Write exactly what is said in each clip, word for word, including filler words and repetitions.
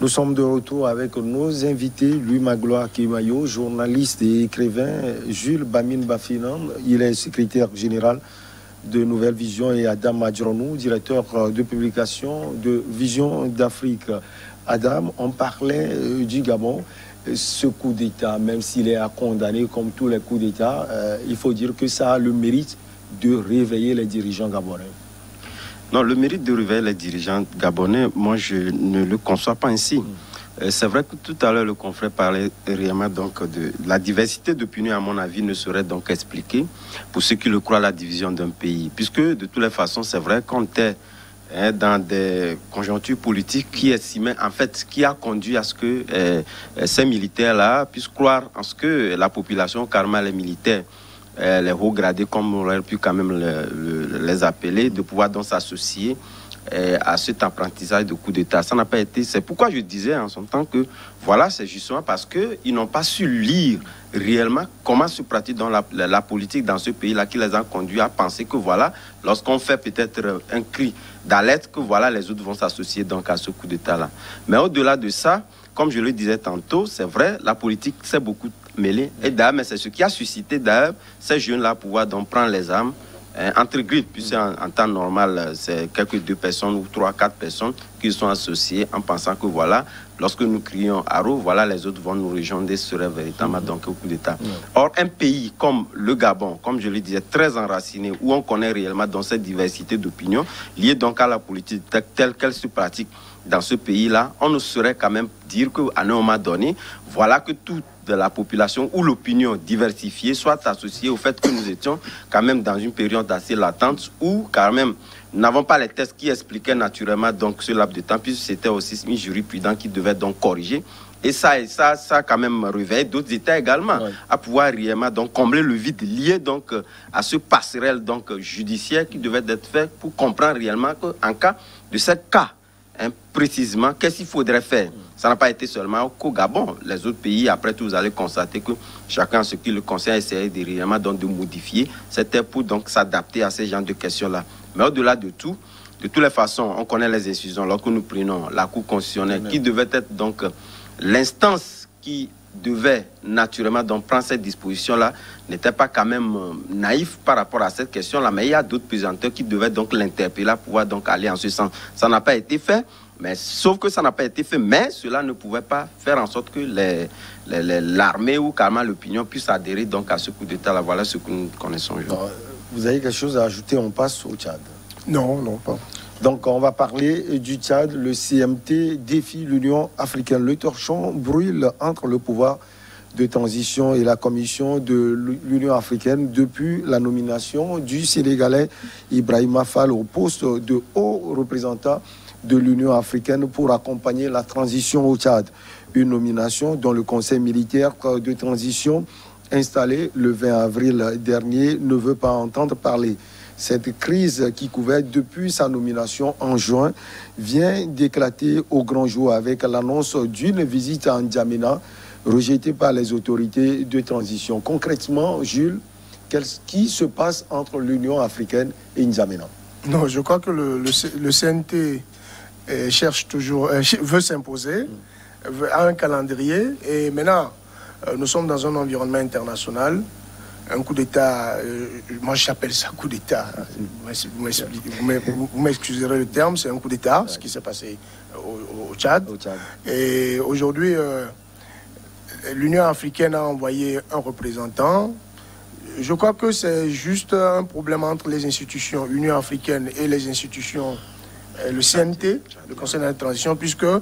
Nous sommes de retour avec nos invités, Louis Magloire Keumayou, journaliste et écrivain, Jules Bamin Bafinan, il est secrétaire général de Nouvelle Vision, et Adam Majronou, directeur de publication de Vision d'Afrique. Adam, on parlait du Gabon. Ce coup d'État, même s'il est à condamner comme tous les coups d'État, euh, il faut dire que ça a le mérite de réveiller les dirigeants gabonais. Non, le mérite de réveiller les dirigeants gabonais, moi je ne le conçois pas ainsi. Mmh. Euh, c'est vrai que tout à l'heure le confrère parlait réellement donc de la diversité d'opinions, à mon avis, ne serait donc expliquée pour ceux qui le croient la division d'un pays. Puisque de toutes les façons, c'est vrai qu'on est dans des conjonctures politiques qui estimaient, en fait, qui a conduit à ce que euh, ces militaires-là puissent croire en ce que la population, carrément les militaires, euh, les hauts gradés, comme on aurait pu quand même le, le, les appeler, de pouvoir donc s'associer euh, à cet apprentissage de coup d'État. Ça n'a pas été... C'est pourquoi je disais en son temps que, voilà, c'est justement parce qu'ils n'ont pas su lire réellement comment se pratique dans la, la, la politique dans ce pays-là qui les a conduits à penser que, voilà, lorsqu'on fait peut-être un cri d'alerte, que voilà, les autres vont s'associer donc à ce coup d'État-là. Mais au-delà de ça, comme je le disais tantôt, c'est vrai, la politique s'est beaucoup mêlée. Et d'ailleurs, mais c'est ce qui a suscité d'ailleurs ces jeunes-là pouvoir donc prendre les armes euh, entre griffes, puisque en, en temps normal, c'est quelques deux personnes ou trois, quatre personnes qui sont associées en pensant que voilà, lorsque nous crions à roue, voilà, les autres vont nous rejoindre, ce serait véritablement donc au coup d'État. Yeah. Or, un pays comme le Gabon, comme je le disais, très enraciné, où on connaît réellement dans cette diversité d'opinions, liée donc à la politique telle qu'elle se pratique dans ce pays-là, on ne saurait quand même dire qu'à un moment donné, voilà que toute la population ou l'opinion diversifiée soit associée au fait que nous étions quand même dans une période assez latente où quand même nous n'avons pas les tests qui expliquaient naturellement donc ce laps de temps, puisque c'était aussi une jurisprudence qui devait donc corriger. Et ça, et ça, ça quand même réveille d'autres États également, oui, à pouvoir réellement donc combler le vide lié donc à ce passerelle donc judiciaire qui devait être fait pour comprendre réellement qu'en cas de ce cas, hein, précisément, qu'est-ce qu'il faudrait faire? Ça n'a pas été seulement qu'au Gabon. Les autres pays, après tout, vous allez constater que chacun, ce qui le concerne, essaie de réellement donc de modifier. C'était pour donc s'adapter à ce genre de questions-là. Mais au-delà de tout, de toutes les façons, on connaît les institutions. Lorsque nous prenons la Cour constitutionnelle, oui, qui devait être donc l'instance qui devait naturellement donc prendre cette disposition-là, n'était pas quand même naïf par rapport à cette question-là. Mais il y a d'autres présidenteurs qui devaient donc l'interpeller pour pouvoir donc aller en ce sens. Ça n'a pas été fait. Mais sauf que ça n'a pas été fait, mais cela ne pouvait pas faire en sorte que les, les, les, l'armée ou carrément l'opinion puisse adhérer donc à ce coup d'État-là. Voilà ce que nous connaissons aujourd'hui. Vous avez quelque chose à ajouter? On passe au Tchad. Non, non, pas. Donc on va parler du Tchad. Le C M T défie l'Union africaine. Le torchon brûle entre le pouvoir de transition et la commission de l'Union africaine depuis la nomination du Sénégalais Ibrahima Fall au poste de haut représentant de l'Union africaine pour accompagner la transition au Tchad. Une nomination dont le Conseil militaire de transition installé le vingt avril dernier ne veut pas entendre parler. Cette crise qui couvait depuis sa nomination en juin vient d'éclater au grand jour avec l'annonce d'une visite à N'Djamena rejetée par les autorités de transition. Concrètement, Jules, qu'est-ce qui se passe entre l'Union africaine et N'Djamena? Non, je crois que le, le, le C N T Et cherche toujours, euh, veut s'imposer, a un calendrier, et maintenant, euh, nous sommes dans un environnement international, un coup d'État, euh, moi j'appelle ça coup d'État, vous m'excuserez le terme, c'est un coup d'État, ce qui s'est passé au, au, Tchad. au Tchad, et aujourd'hui, euh, l'Union africaine a envoyé un représentant. Je crois que c'est juste un problème entre les institutions, l'Union africaine et les institutions, le C N T, le Conseil de transition, puisque euh,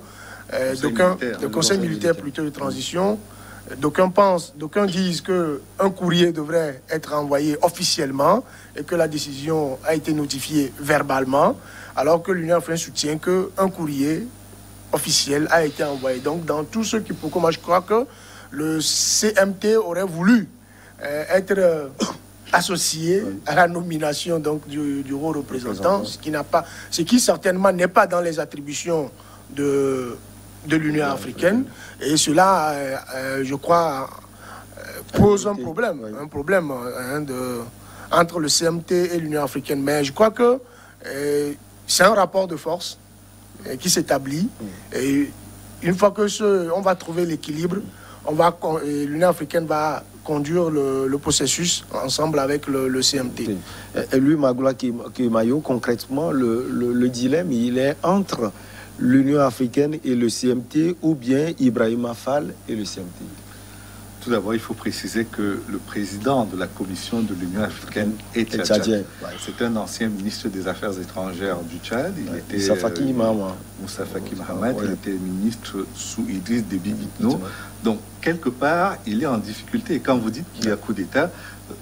d'aucuns, le Conseil militaire plutôt de transition, d'aucuns pensent, d'aucuns disent qu'un courrier devrait être envoyé officiellement et que la décision a été notifiée verbalement, alors que l'Union africaine soutient qu'un courrier officiel a été envoyé. Donc, dans tout ce qui, pourquoi moi je crois que le C M T aurait voulu euh, être Euh, associé à la nomination donc, du, du haut représentant, ce qui, n'a pas, ce qui certainement n'est pas dans les attributions de, de l'Union africaine. Et cela, euh, euh, je crois, euh, pose un problème, un problème hein, de, entre le C M T et l'Union africaine. Mais je crois que euh, c'est un rapport de force euh, qui s'établit. Et Une fois que ce, on va trouver l'équilibre, l'Union africaine va conduire le, le processus ensemble avec le, le C M T. Et lui, Magloire Keumayou, concrètement, le, le, le dilemme, il est entre l'Union africaine et le C M T ou bien Ibrahima Fall et le C M T. Tout d'abord, il faut préciser que le président de la commission de l'Union africaine est tchadien. Ouais. C'est un ancien ministre des Affaires étrangères du Tchad. Il ouais. était Moussa Faki euh, Mahamat. Moussa Faki Mahamat, ouais. il était ministre sous Idriss Déby Itno. Donc, quelque part, il est en difficulté. Et quand vous dites qu'il y a coup d'État,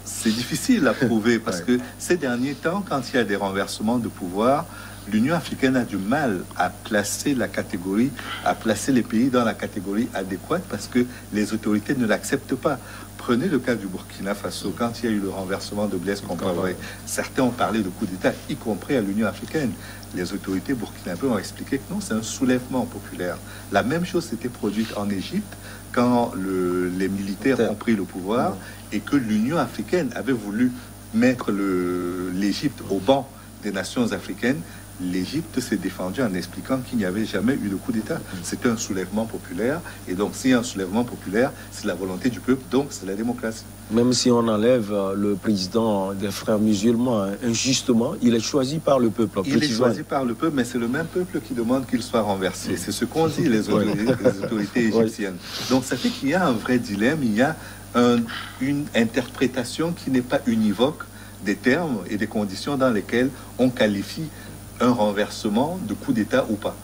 c'est difficile à prouver parce ouais. que ces derniers temps, quand il y a des renversements de pouvoir, l'Union africaine a du mal à placer la catégorie, à placer les pays dans la catégorie adéquate parce que les autorités ne l'acceptent pas. Prenez le cas du Burkina Faso, quand il y a eu le renversement de Blaise Compaoré, certains ont parlé de coup d'État, y compris à l'Union africaine. Les autorités burkinabées ont expliqué que non, c'est un soulèvement populaire. La même chose s'était produite en Égypte quand le, les militaires ont pris le pouvoir et que l'Union africaine avait voulu mettre l'Égypte au banc des nations africaines. L'Égypte s'est défendue en expliquant qu'il n'y avait jamais eu de coup d'État. C'était un soulèvement populaire. Et donc, si un soulèvement populaire, c'est la volonté du peuple, donc c'est la démocratie. Même si on enlève le président des frères musulmans, injustement, il est choisi par le peuple. Il est choisi par le peuple, mais c'est le même peuple qui demande qu'il soit renversé. C'est ce qu'ont dit les autorités, les autorités égyptiennes. Donc, ça fait qu'il y a un vrai dilemme. Il y a un, une interprétation qui n'est pas univoque des termes et des conditions dans lesquelles on qualifie un renversement de coup d'État ou pas.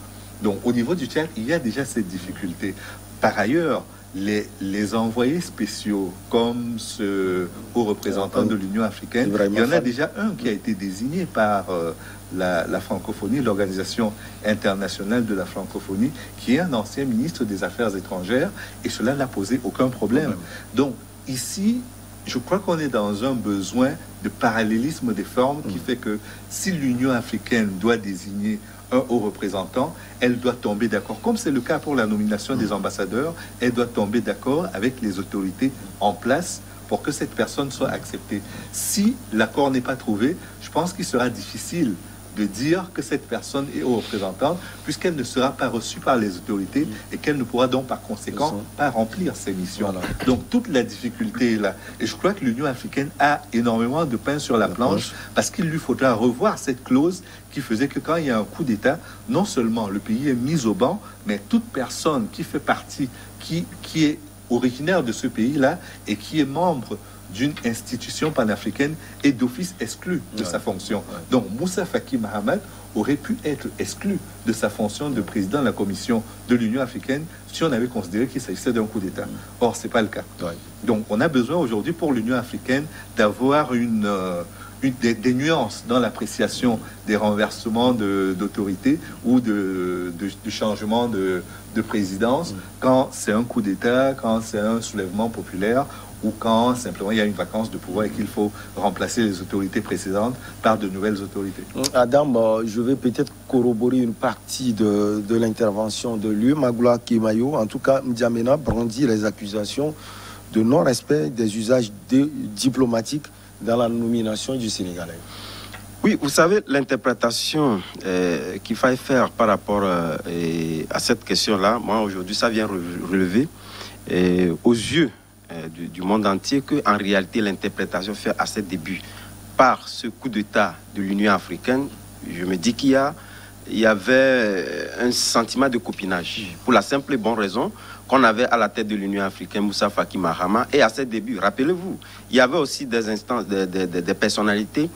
Donc, au niveau du Tchad, il y a déjà cette difficulté. Par ailleurs, les, les envoyés spéciaux, comme ce haut représentant de l'Union africaine, il y en a déjà un qui a été désigné par euh, la, la francophonie, l'Organisation internationale de la francophonie, qui est un ancien ministre des Affaires étrangères, et cela n'a posé aucun problème. Donc, ici, je crois qu'on est dans un besoin de parallélisme des formes qui fait que si l'Union africaine doit désigner un haut représentant, elle doit tomber d'accord. Comme c'est le cas pour la nomination des ambassadeurs, elle doit tomber d'accord avec les autorités en place pour que cette personne soit acceptée. Si l'accord n'est pas trouvé, je pense qu'il sera difficile de dire que cette personne est haut représentante puisqu'elle ne sera pas reçue par les autorités et qu'elle ne pourra donc par conséquent pas remplir ses missions. Voilà. Donc toute la difficulté est là. Et je crois que l'Union africaine a énormément de pain sur la, la planche, planche parce qu'il lui faudra revoir cette clause qui faisait que quand il y a un coup d'État, non seulement le pays est mis au banc, mais toute personne qui fait partie, qui, qui est originaire de ce pays-là et qui est membre d'une institution panafricaine est d'office exclue de ouais. sa fonction. Ouais. Donc Moussa Faki Mahamat aurait pu être exclu de sa fonction de président de la commission de l'Union africaine si on avait considéré qu'il s'agissait d'un coup d'État. Or, ce n'est pas le cas. Ouais. Donc on a besoin aujourd'hui pour l'Union africaine d'avoir une, euh, une, des, des nuances dans l'appréciation des renversements d'autorité ou de, de, de changement de, de présidence ouais. quand c'est un coup d'État, quand c'est un soulèvement populaire ou quand simplement il y a une vacance de pouvoir et qu'il faut remplacer les autorités précédentes par de nouvelles autorités. Adam, je vais peut-être corroborer une partie de, de l'intervention de lui, Magloire Keumayou. En tout cas, N'Djamena brandit les accusations de non-respect des usages de, diplomatiques dans la nomination du Sénégalais. Oui, vous savez, l'interprétation euh, qu'il faille faire par rapport euh, à cette question-là, moi aujourd'hui, ça vient relever euh, aux yeux Du, du monde entier que, en réalité, l'interprétation faite à ses débuts par ce coup d'État de l'Union africaine, je me dis qu'il y a, il y avait un sentiment de copinage pour la simple et bonne raison qu'on avait à la tête de l'Union africaine Moussa Faki Mahamat et à ses débuts, rappelez-vous, il y avait aussi des instances, des, des, des personnalités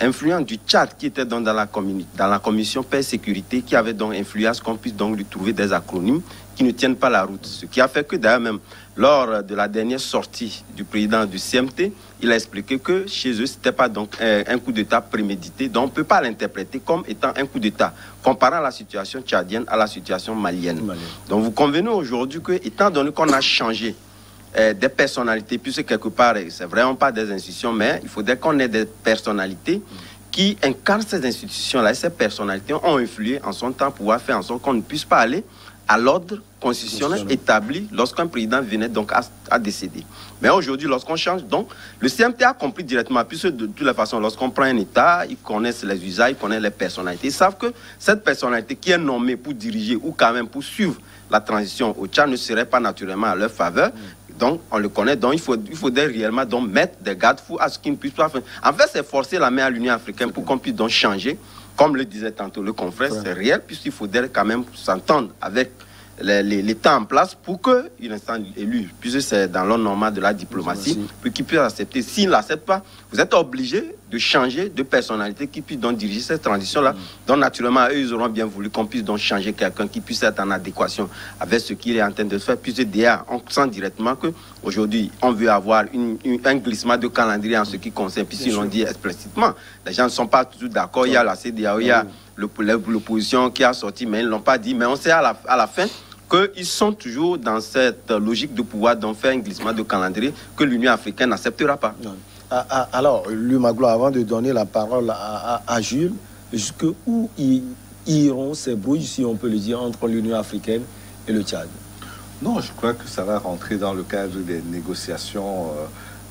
influentes du Tchad qui étaient donc dans la, dans la commission paix et sécurité qui avait donc influence qu'on puisse donc lui trouver des acronymes qui ne tiennent pas la route, ce qui a fait que d'ailleurs même lors de la dernière sortie du président du C M T, il a expliqué que chez eux, ce n'était pas donc un coup d'État prémédité, donc on ne peut pas l'interpréter comme étant un coup d'État, comparant la situation tchadienne à la situation malienne. Malien. Donc vous convenez aujourd'hui que, étant donné qu'on a changé euh, des personnalités, puisque quelque part, c'est vraiment pas des institutions, mais il faudrait qu'on ait des personnalités qui incarnent ces institutions-là, et ces personnalités ont influé en son temps pour pouvoir faire en sorte qu'on ne puisse pas aller à l'ordre constitutionnel établi lorsqu'un président venait donc à, à décéder. Mais aujourd'hui, lorsqu'on change, donc, le C M T a compris directement, puisque de toute la façon, lorsqu'on prend un État, ils connaissent les usages, ils connaissent les personnalités. Ils savent que cette personnalité qui est nommée pour diriger ou quand même pour suivre la transition au Tchad ne serait pas naturellement à leur faveur. Mmh. Donc, on le connaît. Donc, il, faut, il faudrait réellement donc, mettre des garde-fous à ce qu'ils ne puissent pas faire. En fait, c'est forcer la main à l'Union africaine pour qu'on puisse donc changer. Comme le disait tantôt le confrère, c'est réel, puisqu'il faudrait quand même s'entendre avec l'État en place pour qu'il soit élu, puisque c'est dans l'ordre normal de la diplomatie, pour qu'il puisse accepter. S'il ne l'accepte pas, vous êtes obligé de changer de personnalité qui puisse donc diriger cette transition-là. Mmh. Donc, naturellement, eux, ils auront bien voulu qu'on puisse donc changer quelqu'un qui puisse être en adéquation avec ce qu'il est en train de faire. Puisque d'ailleurs, on sent directement qu'aujourd'hui, on veut avoir une, une, un glissement de calendrier en ce qui concerne. Puis, ils l'ont dit explicitement, les gens ne sont pas tous d'accord. Il y a la C E D E A O, mmh. il y a l'opposition qui a sorti, mais ils ne l'ont pas dit. Mais on sait à la, à la fin qu'ils sont toujours dans cette logique de pouvoir donc faire un glissement de calendrier que l'Union africaine n'acceptera pas. Mmh. Alors, Louis Magloire, avant de donner la parole à, à, à Jules, jusqu'où iront ces brouilles, si on peut le dire, entre l'Union africaine et le Tchad? Non, je crois que ça va rentrer dans le cadre des négociations euh,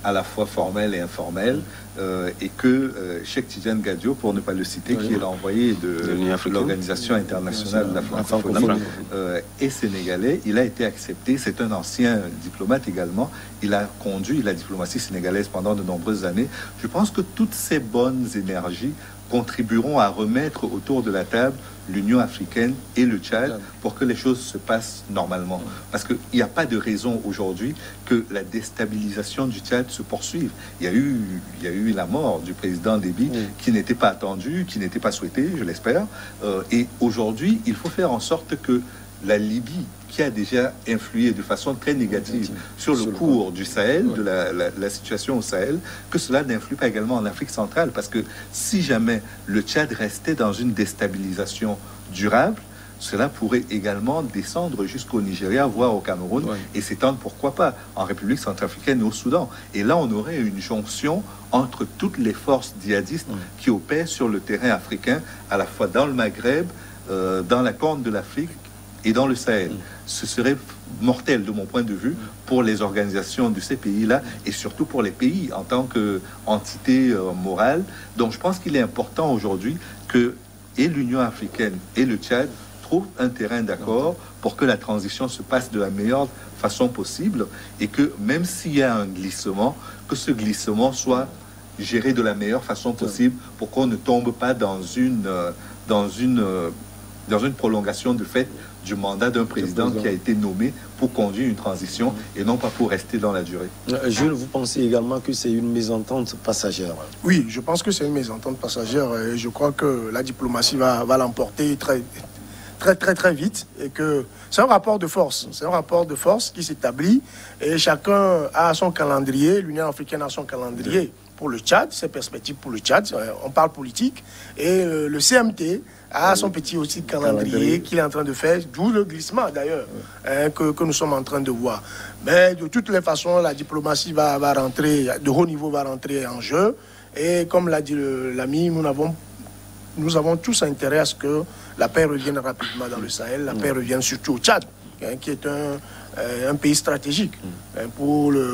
à la fois formelles et informelles, euh, et que euh, Cheikh Tidiane Gadio, pour ne pas le citer, oui. qui est l'envoyé de, de l'Organisation internationale de la francophonie, euh, est sénégalais, il a été accepté, c'est un ancien diplomate également, il a conduit la diplomatie sénégalaise pendant de nombreuses années. Je pense que toutes ces bonnes énergies contribueront à remettre autour de la table l'Union africaine et le Tchad pour que les choses se passent normalement. Parce qu'il n'y a pas de raison aujourd'hui que la déstabilisation du Tchad se poursuive. Il y a eu, il y a eu la mort du président Déby oui. qui n'était pas attendue, qui n'était pas souhaitée, je l'espère. Euh, et aujourd'hui, il faut faire en sorte que la Libye, qui a déjà influé de façon très négative sur le cours du Sahel, de la, la, la situation au Sahel, que cela n'influe pas également en Afrique centrale. Parce que si jamais le Tchad restait dans une déstabilisation durable, cela pourrait également descendre jusqu'au Nigeria, voire au Cameroun, ouais. et s'étendre, pourquoi pas, en République centrafricaine et au Soudan. Et là, on aurait une jonction entre toutes les forces djihadistes ouais. qui opèrent sur le terrain africain, à la fois dans le Maghreb, euh, dans la Corne de l'Afrique, et dans le Sahel. Ce serait mortel de mon point de vue pour les organisations de ces pays-là et surtout pour les pays en tant qu'entité euh, morale. Donc je pense qu'il est important aujourd'hui que et l'Union africaine et le Tchad trouvent un terrain d'accord pour que la transition se passe de la meilleure façon possible et que même s'il y a un glissement, que ce glissement soit géré de la meilleure façon possible pour qu'on ne tombe pas dans une, euh, dans une, euh, dans une prolongation de fait du mandat d'un président qui a été nommé pour conduire une transition et non pas pour rester dans la durée. Euh, Jules, vous pensez également que c'est une mésentente passagère? Oui, je pense que c'est une mésentente passagère. Et je crois que la diplomatie va, va l'emporter très, très, très, très vite. Et que c'est un rapport de force. C'est un rapport de force qui s'établit. Et chacun a son calendrier. L'Union africaine a son calendrier pour le Tchad, ses perspectives pour le Tchad. On parle politique. Et le C M T... à ah, son petit aussi calendrier qu'il est en train de faire, d'où le glissement d'ailleurs hein, que, que nous sommes en train de voir. Mais de toutes les façons, la diplomatie va, va rentrer, de haut niveau va rentrer en jeu. Et comme l'a dit l'ami, nous avons, nous avons tous intérêt à ce que la paix revienne rapidement dans le Sahel, la paix revienne surtout au Tchad, hein, qui est un, euh, un pays stratégique hein, pour le...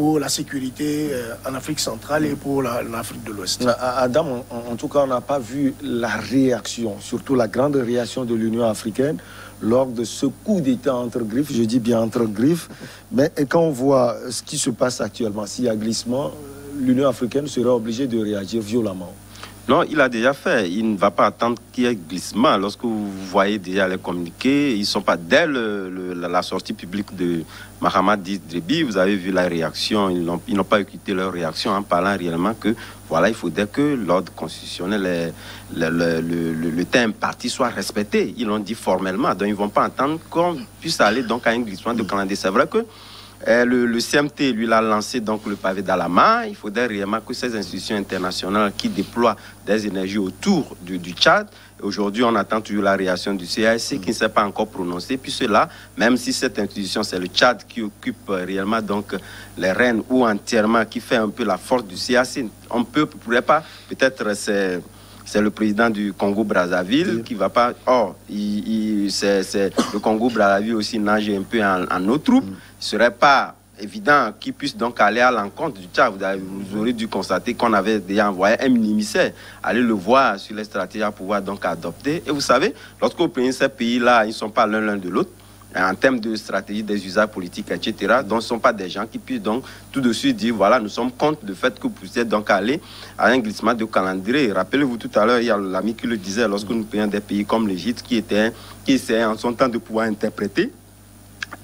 pour la sécurité en Afrique centrale et pour l'Afrique de l'Ouest. Adam, en, en tout cas, on n'a pas vu la réaction, surtout la grande réaction de l'Union africaine lors de ce coup d'État entre griffes, je dis bien entre griffes, mais quand on voit ce qui se passe actuellement, s'il y a glissement, l'Union africaine sera obligée de réagir violemment. Non, il a déjà fait. Il ne va pas attendre qu'il y ait glissement. Lorsque vous voyez déjà les communiqués, ils ne sont pas dès le, le, la sortie publique de Mahamat Idriss Déby. Vous avez vu la réaction. Ils n'ont pas écouté leur réaction en parlant réellement que voilà, il faudrait que l'ordre constitutionnel, le, le, le, le, le thème parti soit respecté. Ils l'ont dit formellement. Donc ils ne vont pas attendre qu'on puisse aller donc à un glissement de calendrier. C'est vrai que Eh, le, le C M T, lui, l'a lancé donc le pavé dans la main. Il faudrait réellement que ces institutions internationales qui déploient des énergies autour du, du Tchad. Aujourd'hui, on attend toujours la réaction du C A C qui ne s'est pas encore prononcée. Puis cela, même si cette institution, c'est le Tchad qui occupe réellement donc les rênes ou entièrement qui fait un peu la force du C A C, on ne peut, pourrait pas peut-être... c'est le président du Congo-Brazzaville qui va pas... Or, il, il, c'est, le Congo-Brazzaville aussi nage un peu en, en nos troupes. Il serait pas évident qu'il puisse donc aller à l'encontre du Tchad. Vous, avez, vous aurez dû constater qu'on avait déjà envoyé un ministère aller le voir sur les stratégies à pouvoir donc adopter. Et vous savez, lorsqu'on prend ces pays-là, ils ne sont pas l'un l'un de l'autre, en termes de stratégie, des usages politiques, et cetera. Donc, ce ne sont pas des gens qui puissent donc tout de suite dire, voilà, nous sommes contre le fait que vous puissiez donc aller à un glissement de calendrier. Rappelez-vous, tout à l'heure, il y a l'ami qui le disait, lorsque nous prenons des pays comme l'Égypte, qui était, qui essaie en son temps de pouvoir interpréter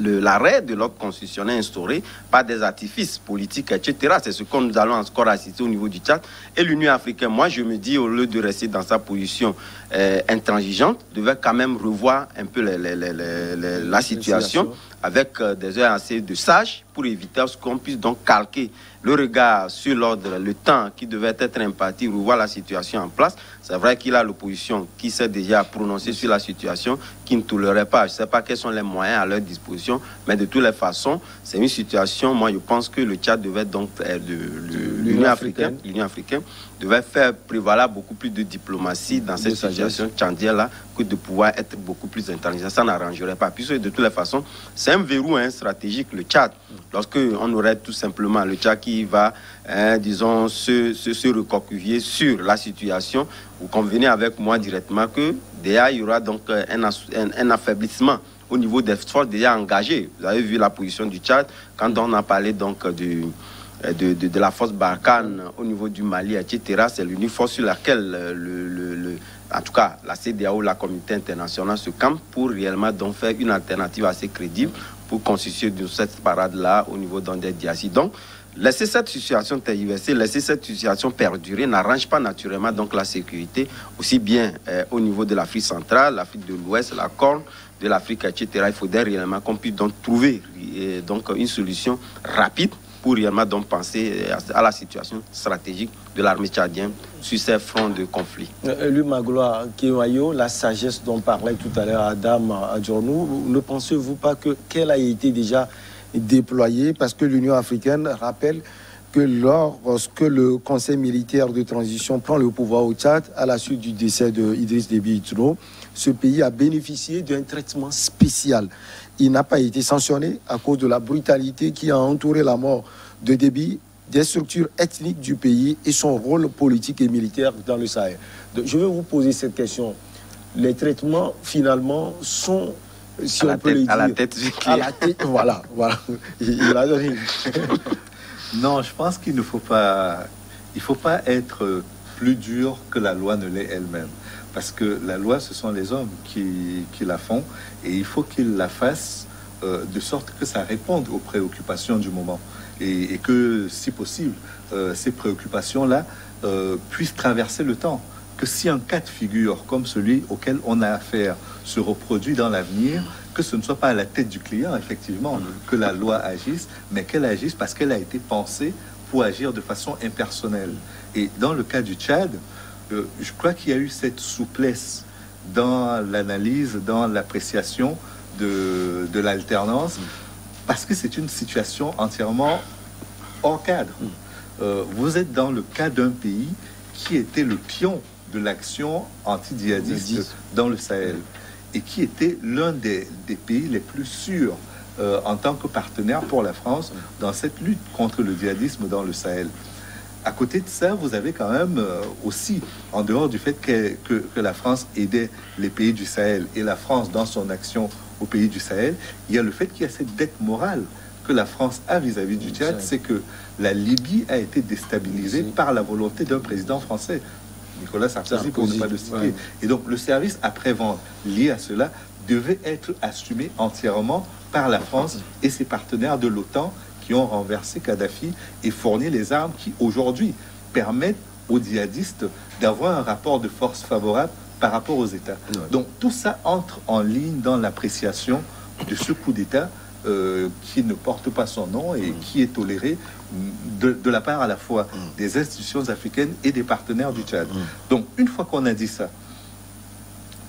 l'arrêt de l'ordre constitutionnel instauré par des artifices politiques, et cetera. C'est ce que nous allons encore assister au niveau du Tchad. Et l'Union africaine, moi, je me dis, au lieu de rester dans sa position euh, intransigeante, devait quand même revoir un peu les, les, les, les, la situation avec euh, des heures assez de sages pour éviter qu'on puisse donc calquer le regard sur l'ordre, le temps qui devait être imparti, revoir la situation en place. C'est vrai qu'il a l'opposition qui s'est déjà prononcée sur la situation, qui ne tolérerait pas. Je ne sais pas quels sont les moyens à leur disposition, mais de toutes les façons, c'est une situation, moi je pense que le Tchad devait donc, euh, de, de, l'Union africaine, l'Union africaine devait faire prévaloir beaucoup plus de diplomatie dans cette situation tchadienne-là que de pouvoir être beaucoup plus intelligent. Ça n'arrangerait pas. Puisque de toutes les façons, c'est un verrou hein, stratégique, le Tchad. Lorsqu'on aurait tout simplement le Tchad qui va, hein, disons, se, se, se recroqueviller sur la situation, vous convenez avec moi directement que déjà, il y aura donc un, un, un affaiblissement au niveau des forces déjà engagées. Vous avez vu la position du Tchad quand on a parlé donc du... De, de, de la force Barkhane au niveau du Mali, et cetera. C'est l'unique force sur laquelle, le, le, le, en tout cas, la CEDEAO, la communauté internationale se campe pour réellement donc faire une alternative assez crédible pour constituer cette parade-là au niveau des D R C. Donc, laisser cette situation tergiversée, laisser cette situation perdurer n'arrange pas naturellement donc la sécurité, aussi bien euh, au niveau de l'Afrique centrale, l'Afrique de l'Ouest, la Corne de l'Afrique, et cetera. Il faudrait réellement qu'on puisse donc trouver et, donc, une solution rapide pour réellement donc penser à la situation stratégique de l'armée tchadienne sur ces fronts de conflit. Euh, Louis Magloire Keumayou, la sagesse dont parlait tout à l'heure Adam Majronou, ne pensez-vous pas que qu'elle a été déjà déployée? Parce que l'Union africaine rappelle que lorsque le Conseil militaire de transition prend le pouvoir au Tchad, à la suite du décès de Idriss Déby Itno, ce pays a bénéficié d'un traitement spécial. Il n'a pas été sanctionné à cause de la brutalité qui a entouré la mort de Déby, des structures ethniques du pays et son rôle politique et militaire dans le Sahel. Donc, je vais vous poser cette question. Les traitements, finalement, sont... Si à on peut tête, le dire... À la tête du client. À la tête, voilà, voilà. Il, il a donné. Non, je pense qu'il ne faut pas... Il ne faut pas être plus dur que la loi ne l'est elle-même. Parce que la loi, ce sont les hommes qui, qui la font et il faut qu'ils la fassent euh, de sorte que ça réponde aux préoccupations du moment et, et que, si possible, euh, ces préoccupations-là euh, puissent traverser le temps. Que si un cas de figure comme celui auquel on a affaire se reproduit dans l'avenir, que ce ne soit pas à la tête du client, effectivement, que la loi agisse, mais qu'elle agisse parce qu'elle a été pensée pour agir de façon impersonnelle. Et dans le cas du Tchad, Euh, je crois qu'il y a eu cette souplesse dans l'analyse, dans l'appréciation de, de l'alternance, parce que c'est une situation entièrement hors cadre. Euh, vous êtes dans le cas d'un pays qui était le pion de l'action anti-djihadiste dans le Sahel, et qui était l'un des, des pays les plus sûrs euh, en tant que partenaire pour la France dans cette lutte contre le djihadisme dans le Sahel. À côté de ça, vous avez quand même euh, aussi, en dehors du fait que, que, que la France aidait les pays du Sahel et la France dans son action aux pays du Sahel, il y a le fait qu'il y a cette dette morale que la France a vis-à-vis du Tchad, c'est que la Libye a été déstabilisée par la volonté d'un président français, Nicolas Sarkozy, pour ne pas le citer. Et donc le service après-vente lié à cela devait être assumé entièrement par la France et ses partenaires de l'OTAN, qui ont renversé Kadhafi et fourni les armes qui, aujourd'hui, permettent aux djihadistes d'avoir un rapport de force favorable par rapport aux États. Oui. Donc, tout ça entre en ligne dans l'appréciation de ce coup d'État euh, qui ne porte pas son nom et mm. qui est toléré de, de la part à la fois mm. des institutions africaines et des partenaires du Tchad. Mm. Donc, une fois qu'on a dit ça,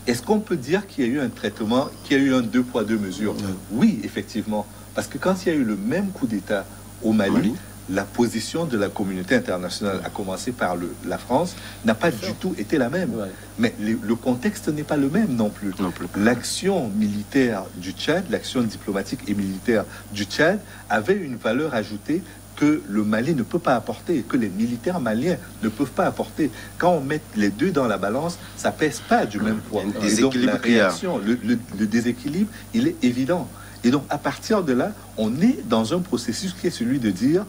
est-ce qu'on peut dire qu'il y a eu un traitement, qu'il y a eu un deux poids, deux mesures? Mm. Oui, effectivement. Parce que quand il y a eu le même coup d'État au Mali, la position de la communauté internationale, à commencer par le, la France, n'a pas du tout été la même. Ouais. Mais le, le contexte n'est pas le même non plus. Non plus. L'action militaire du Tchad, l'action diplomatique et militaire du Tchad avait une valeur ajoutée que le Mali ne peut pas apporter, que les militaires maliens ne peuvent pas apporter. Quand on met les deux dans la balance, ça pèse pas du même poids. Et donc la réaction, le, le, le déséquilibre, il est évident. Et donc à partir de là, on est dans un processus qui est celui de dire,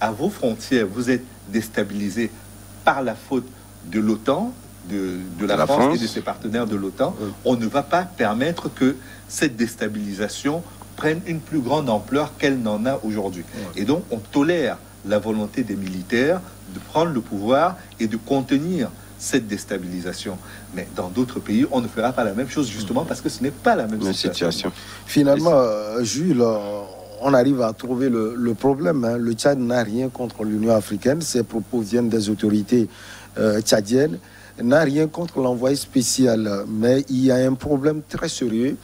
à vos frontières, vous êtes déstabilisés par la faute de l'OTAN, de, de la, la France, France et de ses partenaires de l'OTAN. Oui. On ne va pas permettre que cette déstabilisation prennent une plus grande ampleur qu'elle n'en a aujourd'hui. Et donc, on tolère la volonté des militaires de prendre le pouvoir et de contenir cette déstabilisation. Mais dans d'autres pays, on ne fera pas la même chose, justement, parce que ce n'est pas la même situation. situation. Finalement, euh, Jules, on arrive à trouver le, le problème. Hein. Le Tchad n'a rien contre l'Union africaine. Ses propos viennent des autorités euh, tchadiennes. N'a rien contre l'envoyé spécial. Mais il y a un problème très sérieux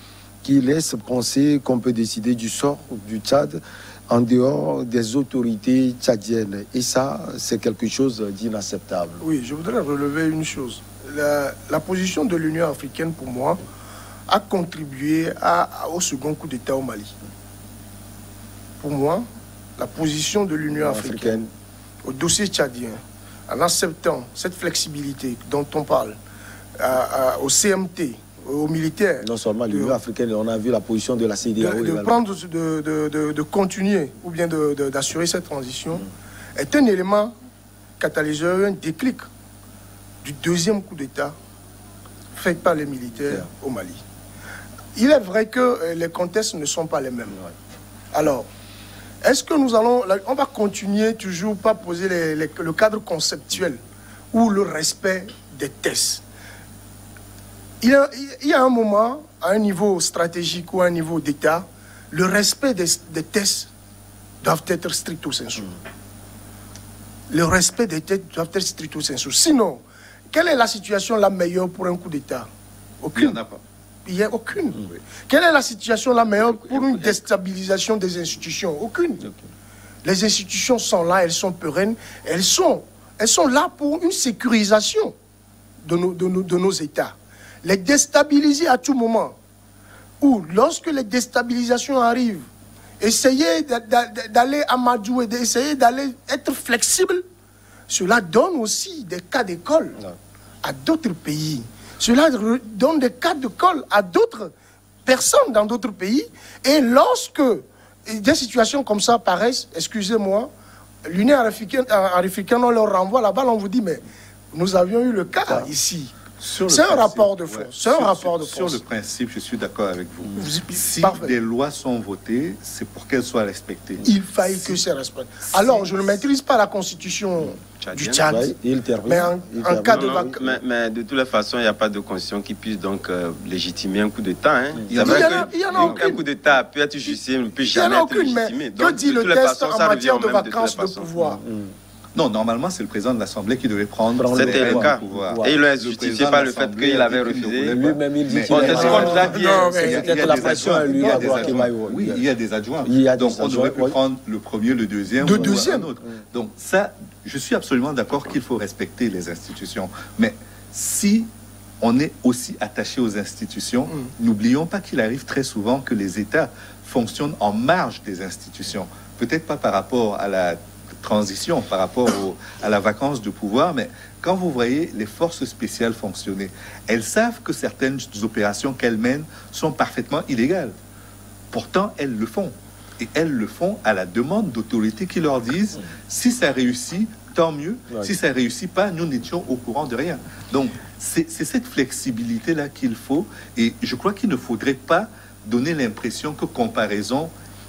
qui laisse penser qu'on peut décider du sort du Tchad en dehors des autorités tchadiennes. Et ça, c'est quelque chose d'inacceptable. Oui, je voudrais relever une chose. La, la position de l'Union africaine, pour moi, a contribué à, à, au second coup d'État au Mali. Pour moi, la position de l'Union africaine, africaine au dossier tchadien, en acceptant cette flexibilité dont on parle, à, à, au C M T, aux militaires. Non seulement l'Union africaine, on a vu la position de la CEDEAO. De, de, prendre, de, de, de, de continuer ou bien d'assurer cette transition mmh. est un élément catalyseur, un déclic du deuxième coup d'État fait par les militaires yeah. au Mali. Il est vrai que les contextes ne sont pas les mêmes. Ouais. Alors, est-ce que nous allons... Là, on va continuer toujours pas poser les, les, le cadre conceptuel ou le respect des tests. Il y, a, il y a un moment, à un niveau stratégique ou à un niveau d'État, le respect des, des tests doivent être stricto sensu. Le respect des tests doivent être stricto sensu. Sinon, quelle est la situation la meilleure pour un coup d'État? Aucune. Il n'y en a pas. Il n'y a aucune. Oui. Quelle est la situation la meilleure pour une déstabilisation des institutions? Aucune. Okay. Les institutions sont là, elles sont pérennes, elles sont, elles sont là pour une sécurisation de nos, de nos, de nos États. Les déstabiliser à tout moment, ou lorsque les déstabilisations arrivent, essayer d'aller amadouer, d'essayer d'aller être flexible, cela donne aussi des cas d'école à d'autres pays. Cela donne des cas d'école à d'autres personnes dans d'autres pays. Et lorsque des situations comme ça apparaissent, excusez-moi, l'Union africaine, africaine, on leur renvoie la balle, on vous dit, mais nous avions eu le cas ah. ici. C'est un principe, rapport de force. Ouais, sur, un rapport de sur, sur le principe, je suis d'accord avec vous. vous si parfait. Des lois sont votées, c'est pour qu'elles soient respectées. Il faille si, que c'est respecté. Si, Alors, je ne maîtrise pas la constitution Tchadien, du Tchad, bah, il mais en, il en cas non, de non, mais, mais de toutes les façons, il n'y a pas de constitution qui puisse donc euh, légitimer un coup d'État. Hein. Il n'y en, en, en a aucun. Un coup d'État peut être justifié, ne peut jamais être légitimé. Que dit le texte en matière de vacances de pouvoir? Non, normalement, c'est le président de l'Assemblée qui devait prendre les le cas. Pouvoir. Et il ne justifiait pas le fait qu'il avait refusé. Lui-même, il dit qu'il avait refusé. C'était la pression à lui, à Keumayou. Oui, il y a des adjoints. Donc, on aurait pu prendre le premier, le deuxième, le deuxième. Donc, ça, je suis absolument d'accord qu'il faut respecter les institutions. Mais si on est aussi attaché aux institutions, n'oublions pas qu'il arrive très souvent que les États fonctionnent en marge des institutions. Peut-être pas par rapport à la transition, par rapport au, à la vacance de pouvoir, mais quand vous voyez les forces spéciales fonctionner, elles savent que certaines opérations qu'elles mènent sont parfaitement illégales. Pourtant, elles le font. Et elles le font à la demande d'autorités qui leur disent « si ça réussit, tant mieux. Si ça réussit pas, nous n'étions au courant de rien. » Donc, c'est cette flexibilité-là qu'il faut. Et je crois qu'il ne faudrait pas donner l'impression que comparaison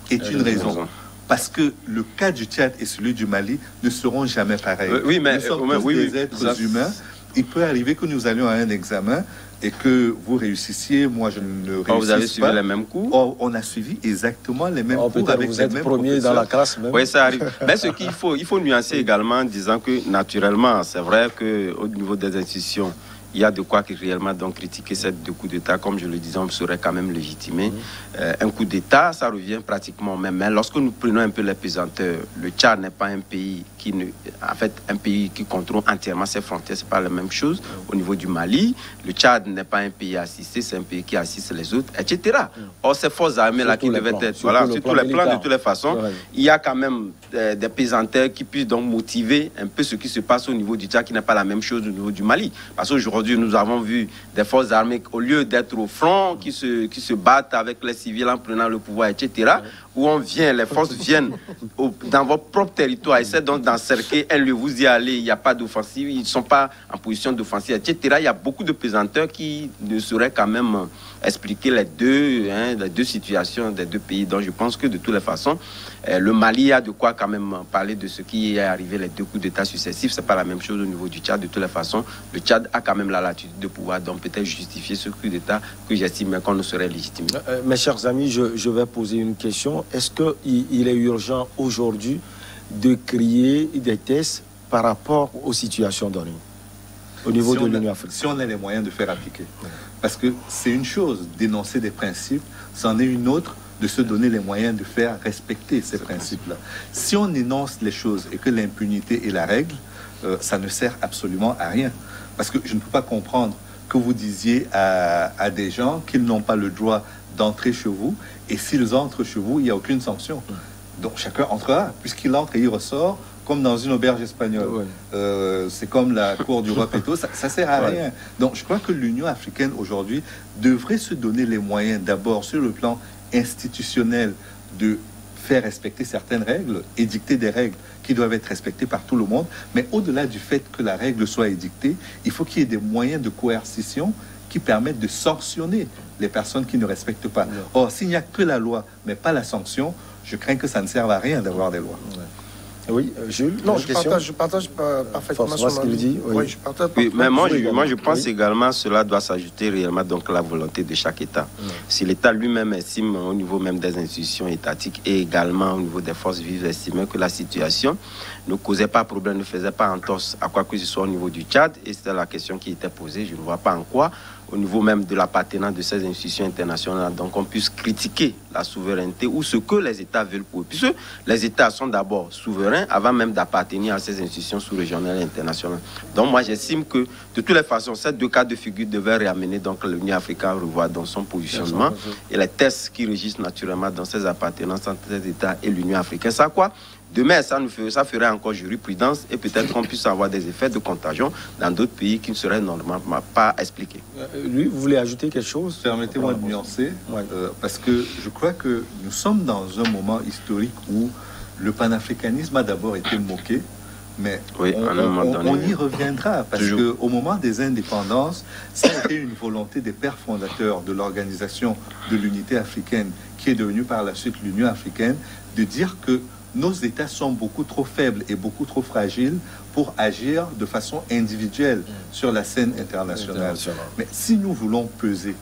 est une raison. Parce que le cas du Tchad et celui du Mali ne seront jamais pareils. Oui, mais nous sommes tous oui, des oui, êtres oui. humains. Il peut arriver que nous allions à un examen et que vous réussissiez, moi je ne réussisse pas. Vous avez suivi les mêmes cours. Or, on a suivi exactement les mêmes oh, cours avec vous les êtes mêmes premiers dans la classe même. Oui, ça arrive. Mais ce qu'il faut, il faut nuancer également en disant que naturellement, c'est vrai qu'au niveau des institutions, il y a de quoi réellement donc critiquer ces deux coups d'État. Comme je le disais, on serait quand même légitimé. Euh, un coup d'État, ça revient pratiquement au même. Mais lorsque nous prenons un peu les pesanteurs, le Tchad n'est pas un pays qui ne, en fait, un pays qui contrôle entièrement ses frontières. Ce n'est pas la même chose. Au niveau du Mali, le Tchad n'est pas un pays assisté, c'est un pays qui assiste les autres, et cetera. Or, ces forces armées-là qui devaient être... Voilà, sur tous les plans, de toutes les façons, il y a quand même euh, des pesanteurs qui puissent donc motiver un peu ce qui se passe au niveau du Tchad, qui n'est pas la même chose au niveau du Mali. Parce qu'aujourd'hui, nous avons vu des forces armées, au lieu d'être au front, qui se, qui se battent avec les civils en prenant le pouvoir, et cetera, où on vient, les forces viennent au, dans votre propre territoire, essaient donc d'encercler un lieu, vous y allez, il n'y a pas d'offensive, ils ne sont pas en position d'offensive, et cetera. Il y a beaucoup de pesanteurs qui ne sauraient quand même expliquer les deux, hein, les deux situations des deux pays. Donc je pense que de toutes les façons, euh, le Mali a de quoi quand même parler de ce qui est arrivé, les deux coups d'État successifs. Ce n'est pas la même chose au niveau du Tchad. De toutes les façons, le Tchad a quand même la latitude de pouvoir donc peut-être justifier ce coup d'État que j'estime qu'on ne serait légitime. Euh, mes chers amis, je, je vais poser une question. Est-ce qu'il il est urgent aujourd'hui de créer des tests par rapport aux situations données au niveau si de l'Union africaine? Si on a les moyens de faire appliquer. Parce que c'est une chose d'énoncer des principes, c'en est une autre de se donner les moyens de faire respecter ces principes-là. Si on énonce les choses et que l'impunité est la règle, euh, ça ne sert absolument à rien. Parce que je ne peux pas comprendre que vous disiez à, à des gens qu'ils n'ont pas le droit d'entrer chez vous, et s'ils entrent chez vous, il n'y a aucune sanction. Donc chacun entrera, puisqu'il entre et il ressort, comme dans une auberge espagnole. Ouais. Euh, c'est comme la cour du roi Péto, ça ne sert à ouais. rien. Donc je crois que l'Union africaine aujourd'hui devrait se donner les moyens d'abord sur le plan institutionnel de faire respecter certaines règles, édicter des règles qui doivent être respectées par tout le monde, mais au-delà du fait que la règle soit édictée, il faut qu'il y ait des moyens de coercition qui permettent de sanctionner les personnes qui ne respectent pas. Ouais. Or, s'il n'y a que la loi, mais pas la sanction, je crains que ça ne serve à rien d'avoir des lois. Ouais. Oui, Jules. Non, je partage, je partage parfaitement Forcement ce qu'il dit. Oui, oui, je partage. Oui, mais moi, je, moi, je pense oui. également que cela doit s'ajouter réellement donc la volonté de chaque État. Oui. Si l'État lui-même estime, au niveau même des institutions étatiques et également au niveau des forces vives, estime que la situation ne causait pas problème, ne faisait pas entorse à quoi que ce soit au niveau du Tchad, et c'était la question qui était posée. Je ne vois pas en quoi, au niveau même de l'appartenance de ces institutions internationales, donc on puisse critiquer la souveraineté ou ce que les États veulent pour eux. Puisque les États sont d'abord souverains avant même d'appartenir à ces institutions sous-régionales et internationales. Donc moi j'estime que de toutes les façons, ces deux cas de figure devaient ramener donc l'Union africaine à revoir dans son positionnement et les tests qui régissent naturellement dans ces appartenances entre les États et l'Union africaine. Ça quoi ? Demain, ça, nous ferait, ça ferait encore jurisprudence et peut-être qu'on puisse avoir des effets de contagion dans d'autres pays qui ne seraient normalement pas expliqués. Euh, lui, vous voulez ajouter quelque chose? Permettez-moi de nuancer, ouais. euh, parce que je crois que nous sommes dans un moment historique où le panafricanisme a d'abord été moqué, mais oui, on, on, donné, on y reviendra, parce qu'au moment des indépendances, ça a été une volonté des pères fondateurs de l'organisation de l'unité africaine, qui est devenue par la suite l'Union africaine, de dire que nos États sont beaucoup trop faibles et beaucoup trop fragiles pour agir de façon individuelle sur la scène internationale. Mais si nous voulons peser,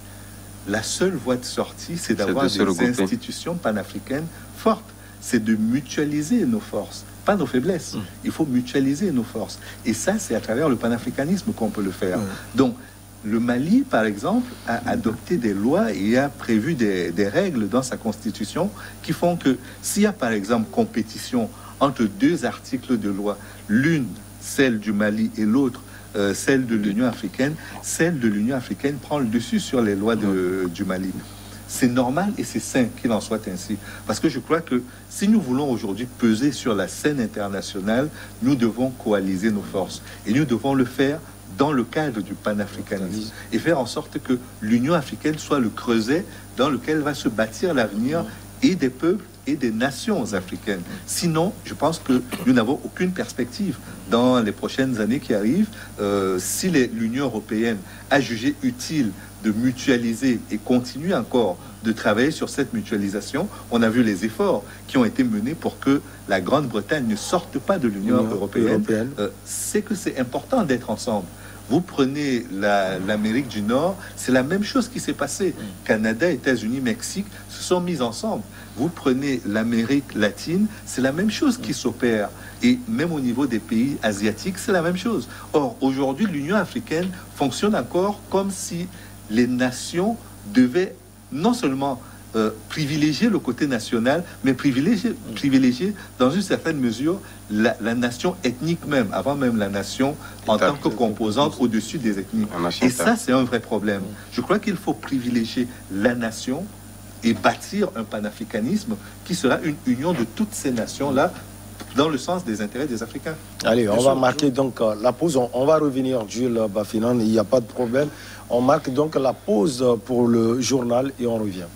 la seule voie de sortie, c'est d'avoir des institutions panafricaines fortes. C'est de mutualiser nos forces, pas nos faiblesses. Il faut mutualiser nos forces. Et ça, c'est à travers le panafricanisme qu'on peut le faire. Donc, le Mali, par exemple, a adopté des lois et a prévu des, des règles dans sa constitution qui font que s'il y a, par exemple, compétition entre deux articles de loi, l'une, celle du Mali, et l'autre, euh, celle de l'Union africaine, celle de l'Union africaine prend le dessus sur les lois de, du Mali. C'est normal et c'est sain qu'il en soit ainsi. Parce que je crois que si nous voulons aujourd'hui peser sur la scène internationale, nous devons coaliser nos forces. Et nous devons le faire dans le cadre du panafricanisme, et faire en sorte que l'Union africaine soit le creuset dans lequel va se bâtir l'avenir et des peuples et des nations africaines. Sinon, je pense que nous n'avons aucune perspective dans les prochaines années qui arrivent. Euh, si l'Union européenne a jugé utile de mutualiser et continue encore de travailler sur cette mutualisation, on a vu les efforts qui ont été menés pour que la Grande-Bretagne ne sorte pas de l'Union européenne. Euh, c'est que c'est important d'être ensemble. Vous prenez l'Amérique du Nord, c'est la même chose qui s'est passée. Canada, États-Unis, Mexique se sont mis ensemble. Vous prenez l'Amérique latine, c'est la même chose qui s'opère. Et même au niveau des pays asiatiques, c'est la même chose. Or, aujourd'hui, l'Union africaine fonctionne encore comme si les nations devaient non seulement euh, privilégier le côté national, mais privilégier, privilégier dans une certaine mesure la, la nation ethnique même, avant même la nation en tant que composante au-dessus des ethnies. Et ça, c'est un vrai problème. Je crois qu'il faut privilégier la nation et bâtir un panafricanisme qui sera une union de toutes ces nations-là dans le sens des intérêts des Africains. Allez, on va marquer donc la pause. On, on va revenir, Jules Bafinan, il n'y a pas de problème. On marque donc la pause pour le journal et on revient.